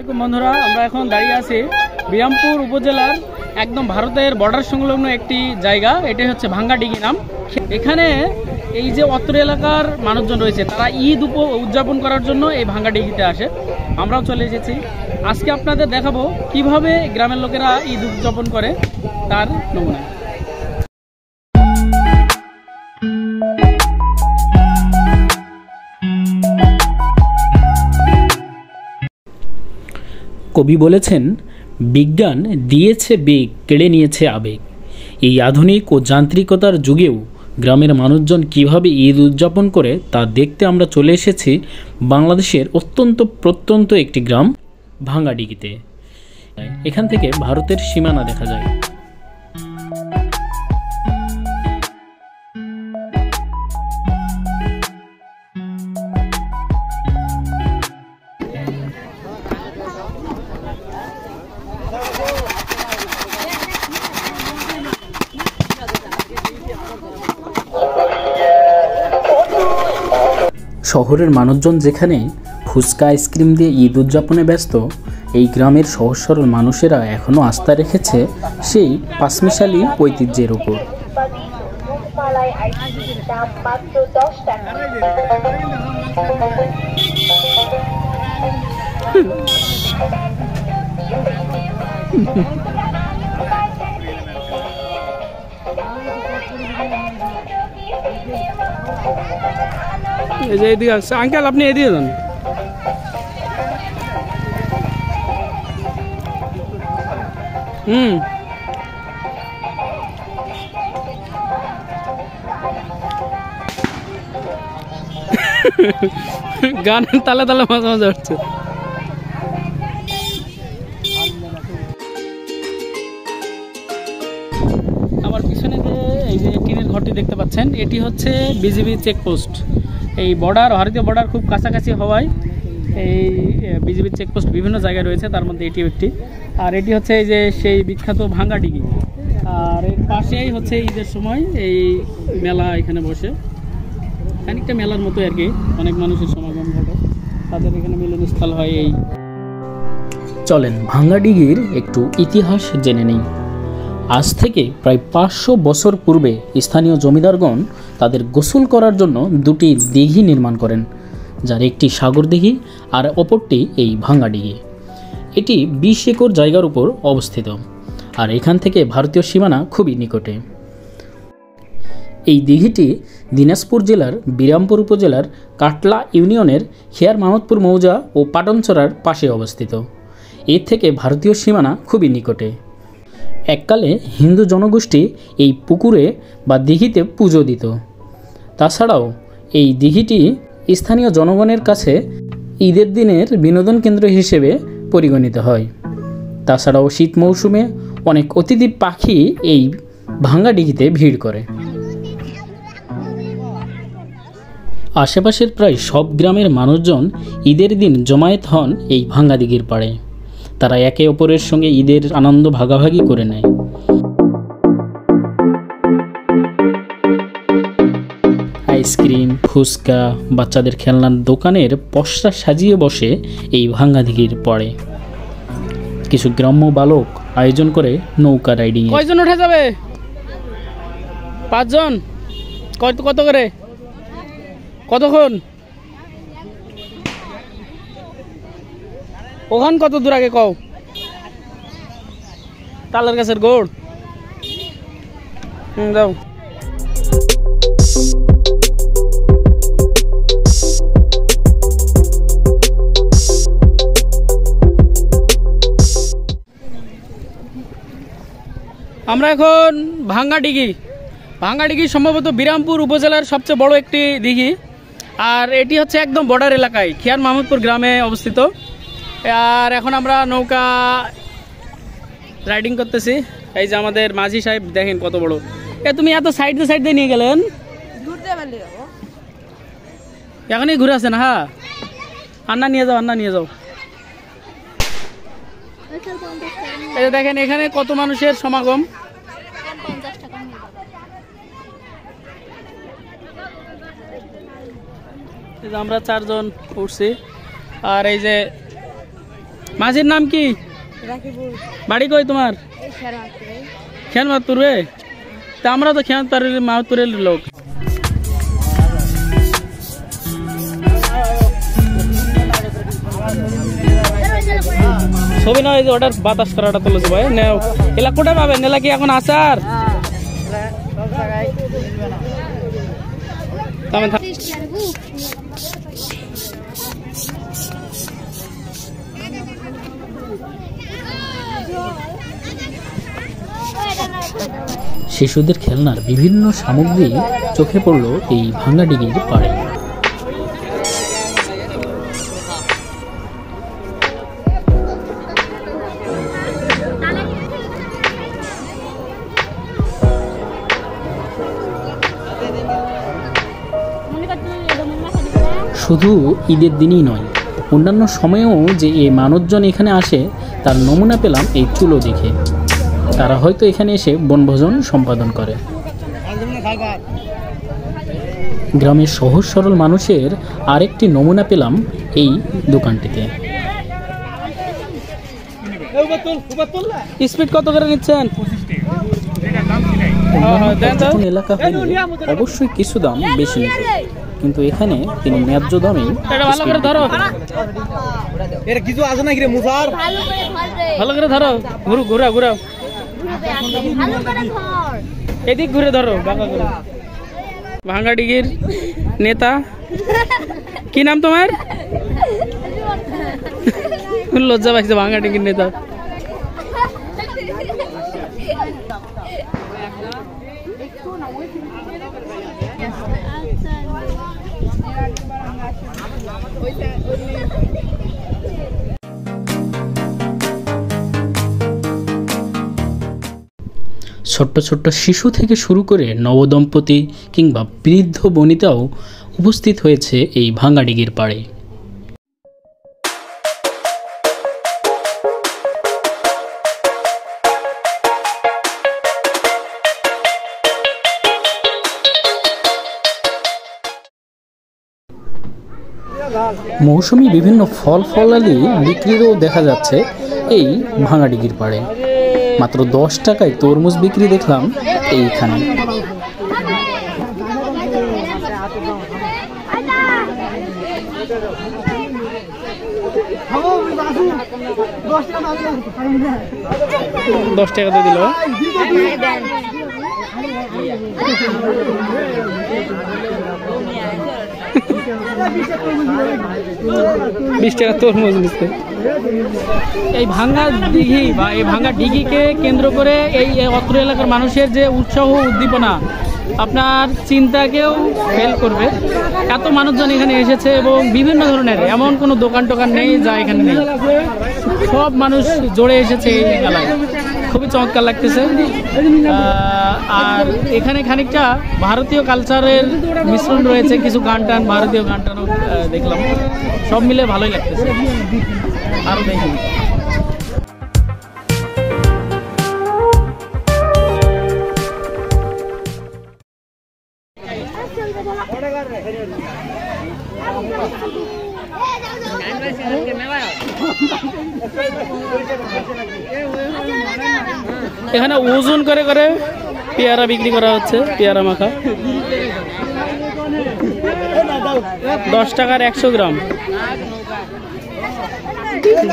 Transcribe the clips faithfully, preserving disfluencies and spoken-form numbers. बंधुरा आमरा एखन दाड़िये आछि बिरामपुर उपजेलार एकदम भारतेर बॉर्डर संलग्न एकटी जायगा एटा हच्छे भांगाडिघी नाम। एखाने एई जे अत्र एलाकार मानुषजन रयेछे तारा ईद उद्यापन करार जोन्नो एई भांगाडिघीते आसे। आमराओ चले एसेछि। आजके आपनादेर देखाबो किभाबे ग्रामेर लोकेरा ईद उद्यापन करे तार नमुना। कवि बोलेছেন विज्ञान दिए बेग केड़े निये आवेग। ये आधुनिक और जान्त्रिकतार जुगेओ ग्रामेर मानुषजन किभाबे ईद उद्यापन करे ता देखते आमरा चले एसेछि बांग्लादेशेर अत्यंत प्रत्यंत एकटी ग्राम भांगाडिघीते। एखान थेके भारतेर सीमाना देखा जाय। शहरेर मानुषजन जेखाने फुचका आइसक्रीम दिए ईद उद्यापने व्यस्त, एई ग्रामेर सहज सरल मानुषेरा एखोनो आस्था रेखेछे सेई पाँचमिशाली ऐतिह्येर उपर। अंकल अपनी एदिके जान। हम्म गान ताले ताले मजा मजा उठছে। আমার পিছনে যে এই যে টিনের ঘরটি দেখতে পাচ্ছেন এটি হচ্ছে বিজিবি চেকপোস্ট। এই বর্ডার ভারতীয় বর্ডার খুব কাছাকাছি হওয়ায় এই বিজিবি চেকপোস্ট বিভিন্ন জায়গায় রয়েছে, তার মধ্যে এটিও একটি। আর এটি হচ্ছে এই যে সেই বিখ্যাত ভাঙ্গাডিঘি, আর এর পাশেই হচ্ছে ঈদের সময় এই মেলা এখানে বসে। খানিকটা মেলার মতো আর কি, অনেক মানুষের সমাগম ঘটে, তাদের এখানে মিলনস্থল হয়। এই চলেন ভাঙ্গাডিঘির একটু ইতিহাস জেনে নেই। আজ থেকে প্রায় পাঁচশো বছর পূর্বে স্থানীয় জমিদারগণ তাদের গোসল করার জন্য দুটি দিঘি নির্মাণ করেন, যার একটি সাগর দিঘি আর অপরটি এই ভাঙ্গাডিঘি। এটি বিশ একর জায়গার উপর অবস্থিত, আর এখান থেকে ভারতীয় সীমানা খুবই নিকটে। এই দিঘিটি দিনাজপুর জেলার বিরামপুর উপজেলার কাটলা ইউনিয়নের খিয়ার মামুদপুর মৌজা ও পাটনচড়ার পাশে অবস্থিত। এর থেকে ভারতীয় সীমানা খুবই নিকটে। এককালে হিন্দু জনগোষ্ঠী এই পুকুরে বা দিঘিতে পুজো দিত। তাছাড়াও এই দিঘিটি স্থানীয় জনগণের কাছে ঈদের দিনের বিনোদন কেন্দ্র হিসেবে পরিগণিত হয়। তাছাড়াও শীত মৌসুমে অনেক অতিথি পাখি এই ভাঙ্গাডিঘিতে ভিড় করে। আশেপাশের প্রায় সব গ্রামের মানুষজন ঈদের দিন জমায়েত হন এই ভাঙ্গাডিঘির পাড়ে। তারা একে অপরের সঙ্গে ঈদের আনন্দ ভাগাভাগি করে নেয়। আইসক্রিম, ফুচকা, বাচ্চাদের খেলনার দোকানের পসরা সাজিয়ে বসে এই ভাঙ্গাডিঘির পাড়ে। কিছু গ্রাম্য বালক আয়োজন করে নৌকা রাইডিং। কয়জন উঠা যাবে? পাঁচজন। কত কত করে? কতক্ষণ? ওখান কত দূর আগে কও? তালের গাছের গোড় দাও। আমরা এখন ভাঙ্গাডিঘি। ভাঙ্গাডিঘি সম্ভবত বিরামপুর উপজেলার সবচেয়ে বড় একটি দিঘি, আর এটি হচ্ছে একদম বর্ডার এলাকায় খিয়ার মামুদপুর গ্রামে অবস্থিত। আর এখন আমরা নৌকা রাইডিং করতেছি। এই যে আমাদের মাঝি সাহেব, দেখেন কত বড়। এ তুমি এত সাইড দিয়ে সাইড দিয়ে নিয়ে গেলেন, এখনই ঘুরে আসেন। হ্যাঁ, আন্না নিয়ে যাও, আন্না নিয়ে যাও। এই দেখেন এখানে কত মানুষের সমাগম। আমরা চারজন উঠছি। আর এই যে मासिर नाम की बाड़ी कोई तुम्हार खियार माधपुर तो खियार माधपुर लोग ছবি না এই যে অর্ডার বাতাস করাটা তো লজি ভাই নাও এলা কোটা পাবেন এলা কি এখন আচার হ্যাঁ সব জায়গায় মিলবে না তবে শিশুদের খেলনার বিভিন্ন সামগ্রী চোখে পড়লো এই ভাঙ্গাডিগির পাড়ে। শুধু ঈদের দিনই নয়, অন্যান্য সময়েও যে এই মানুষজন এখানে আসে তার নমুনা পেলাম এই চুলো দেখে। তারা হয়তো এখানে এসে বনভোজন সম্পাদন করে। গ্রামের সহজ সরল মানুষের আরেকটি নমুনা পেলাম এই দোকানটিতে। স্পিড কত করে নিচ্ছেন? এলাকা অবশ্যই কিছু দাম বেশি নিতে, কিন্তু এখানে তিনি ন্যায্য দামে। ভালো করে ধরো, এর কিছু আছে নাকি রে মুসার? ভালো করে ধরো, ঘুরো ঘুরো ঘুরো, ভালো করে ধর, এদিক ঘুরে ধরো, বাঁকা করে। ভাঙ্গাডিগির নেতা কি নাম তোমার? লজ্জা পাইছে ভাঙ্গাডিগির নেতা। ছোট্ট ছোট্ট শিশু থেকে শুরু করে নবদম্পতি কিংবা বৃদ্ধ বনিতাও উপস্থিত হয়েছে এই ভাঙ্গাডিগির পাড়ে। মৌসুমি বিভিন্ন ফল ফলালি বিক্রিরও দেখা যাচ্ছে এই ভাঙ্গাডিগির পাড়ে। মাত্র দশ টাকায় তরমুজ বিক্রি দেখলাম এইখানে। দশ টাকা দিয়ে দিল। বিশ টাকা তরমুজ নিচ্ছে। এই ভাঙ্গাডিঘি বা এই ভাঙ্গাডিঘিকে কেন্দ্র করে এই অত্র এলাকার মানুষের যে উৎসাহ উদ্দীপনা আপনার চিন্তাকেও ফেল করবে। এত মানুষজন এখানে এসেছে এবং বিভিন্ন ধরনের, এমন কোনো দোকান টোকান নেই যা এখানে নেই, সব মানুষ জড়ে এসেছে এই মেলায়। খুবই চমৎকার লাগতেছে। আর এখানে খানিকটা ভারতীয় কালচারের মিশ্রণ রয়েছে, কিছু গান টান, ভারতীয় গান টানও দেখলাম। সব মিলে ভালোই লাগতেছে। আরও দেখি এখানে ওজন করে করে পেয়ারা বিক্রি করা হচ্ছে। পেয়ারা মাখা দশ টাকার একশো গ্রাম,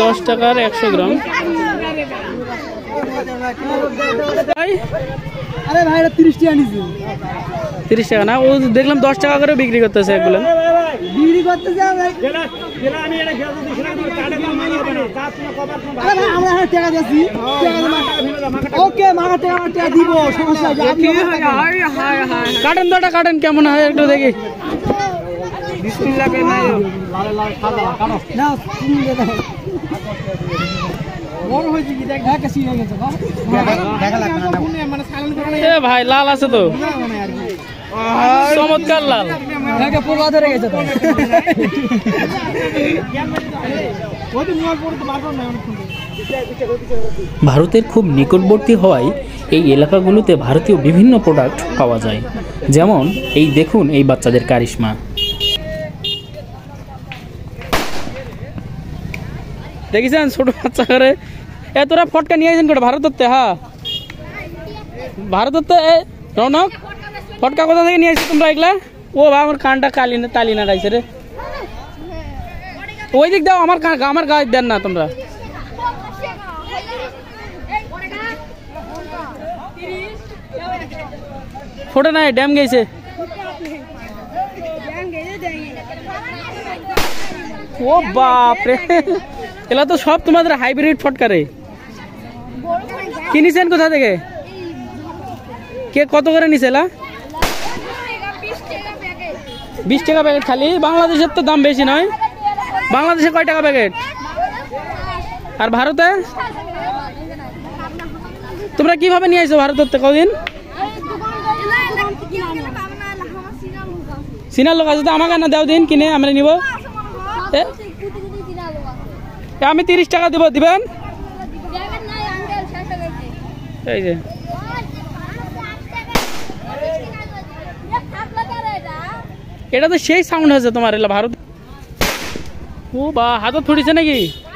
দশ টাকার একশো গ্রাম। তিরিশ টাকা না, ও দেখলাম দশ টাকা করে বিক্রি করতেছে। একগুলো কাটেন দটা কাটেন, কেমন হয় একটু দেখি। ভাই লাল আছে তো, চমৎকার লাল। ভারতের খুব নিকটবর্তী হওয়ায় এই এলাকাগুলোতে ভারতীয় বিভিন্ন প্রোডাক্ট পাওয়া যায়। যেমন এই দেখুন, এই বাচ্চাদের কারিশমা। देखिसन छोट बच्चा करे ए तोरा फटका नहीं आइसन कोटा भारत होते हां भारत होते ए रौनक फटका कोथा থেকে নিয়ে আইছো তোমরা একলা ও বা আমার কানটা কালি না তালি না গাইছে রে ওই দিক দাও আমার আমার গায় দেন না তোমরা ফোটে না ড্যাম গেছে ড্যাম গেছে যাই ও বাপ রে এলা তো সব তোমাদের হাইব্রিড ফটকা রে কিনিছেন কোথা থেকে কে কত করে নিছেলা बीस টাকা প্যাকেট খালি বাংলাদেশের তো দাম বেশি নয় বাংলাদেশে কয় টাকা প্যাকেট আর ভারতে তোমরা কিভাবে নিয়ে আইছো ভারত থেকে কতদিন সিনা লোক আছে তো আমাকে না দাও দিন কিনে আমরা নিব এ আমি तीस টাকা দেব দিবেন দিবেন না আঙ্কেল শেষ হয়ে গেছে এই যে एटा तो शेष साउंड है तुम्हारे ला भारत ओ बा हाथ थोड़ी से ना कि